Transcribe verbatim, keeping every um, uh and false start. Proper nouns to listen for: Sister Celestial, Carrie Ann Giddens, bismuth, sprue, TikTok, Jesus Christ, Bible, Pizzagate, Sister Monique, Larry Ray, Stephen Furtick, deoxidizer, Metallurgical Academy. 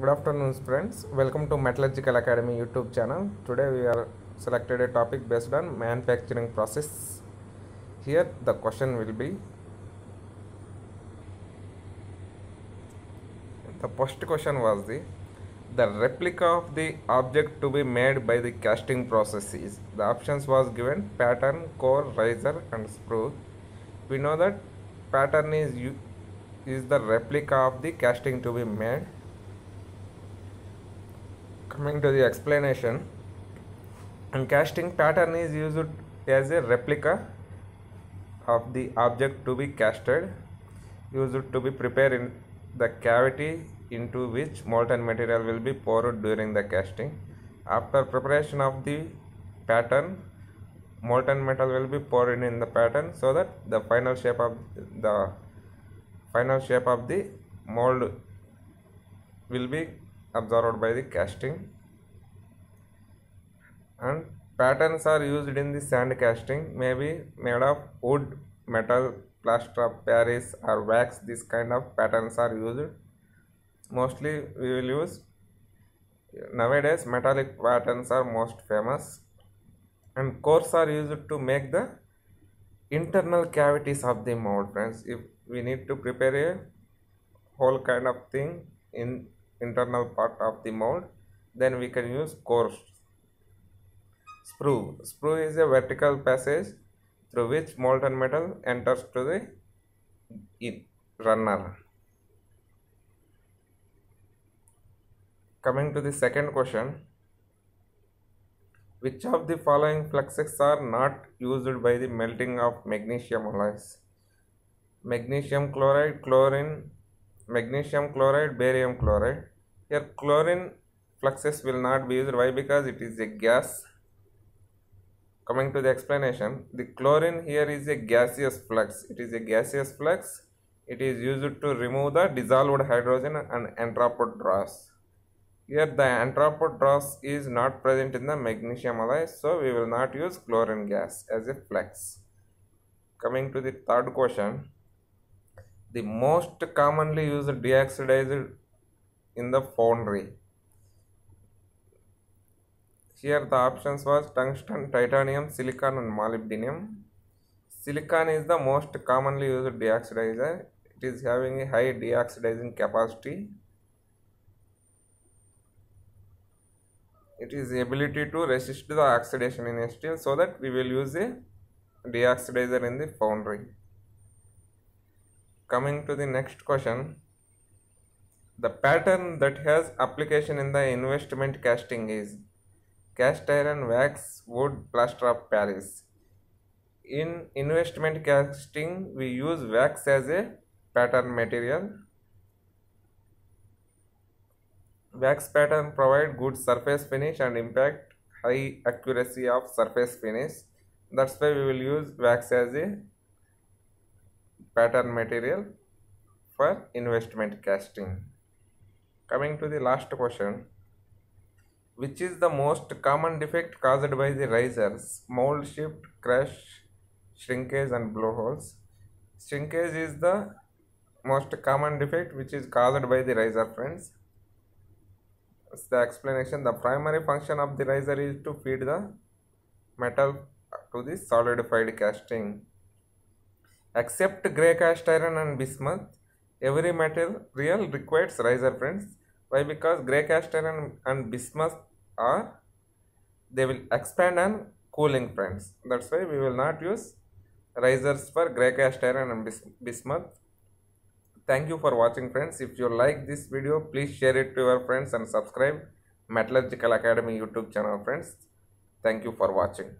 Good afternoon friends, welcome to Metallurgical Academy YouTube channel. Today we are selected a topic based on manufacturing process. Here the question will be, the first question was the the replica of the object to be made by the casting process is. The options was given pattern, core, riser and sprue. We know that pattern is is the replica of the casting to be made. Coming to the explanation, and casting pattern is used as a replica of the object to be casted, used to be prepared in the cavity into which molten material will be poured during the casting. After preparation of the pattern, molten metal will be poured in the pattern so that the final shape of the final shape of the mold will be absorbed by the casting. And patterns are used in the sand casting, may be made of wood, metal, plaster of Paris or wax. This kind of patterns are used. Mostly we will use nowadays metallic patterns are most famous. And cores are used to make the internal cavities of the mold. Friends, if we need to prepare a whole kind of thing in internal part of the mold, then we can use cores. Sprue. Sprue is a vertical passage through which molten metal enters to the runner. Coming to the second question, which of the following fluxes are not used by the melting of magnesium alloys? Magnesium chloride, chlorine, magnesium chloride, barium chloride. Here chlorine fluxes will not be used. Why? Because it is a gas. Coming to the explanation, the chlorine here is a gaseous flux. It is a gaseous flux. It is used to remove the dissolved hydrogen and entropy dross. Here the entropy dross is not present in the magnesium alloy, so we will not use chlorine gas as a flux. Coming to the third question, the most commonly used deoxidizer in the foundry. Here the options was tungsten, titanium, silicon and molybdenum. Silicon is the most commonly used deoxidizer. It is having a high deoxidizing capacity. It is ability to resist the oxidation in steel, so that we will use a deoxidizer in the foundry. Coming to the next question, the pattern that has application in the investment casting is cast iron, wax, wood, plaster of Paris. In investment casting, we use wax as a pattern material. Wax pattern provide good surface finish and impact high accuracy of surface finish. That's why we will use wax as a pattern material for investment casting. Coming to the last question, which is the most common defect caused by the risers? Mold shift, crash, shrinkage and blowholes. Shrinkage is the most common defect which is caused by the riser, friends. That's the explanation. The primary function of the riser is to feed the metal to the solidified casting. Except grey cast iron and bismuth, every material requires riser, friends. Why? Because grey cast iron and bismuth are, they will expand and cooling, friends. That's why we will not use risers for grey cast iron and bismuth. Thank you for watching, friends. If you like this video, please share it to your friends and subscribe Metallurgical Academy YouTube channel, friends. Thank you for watching.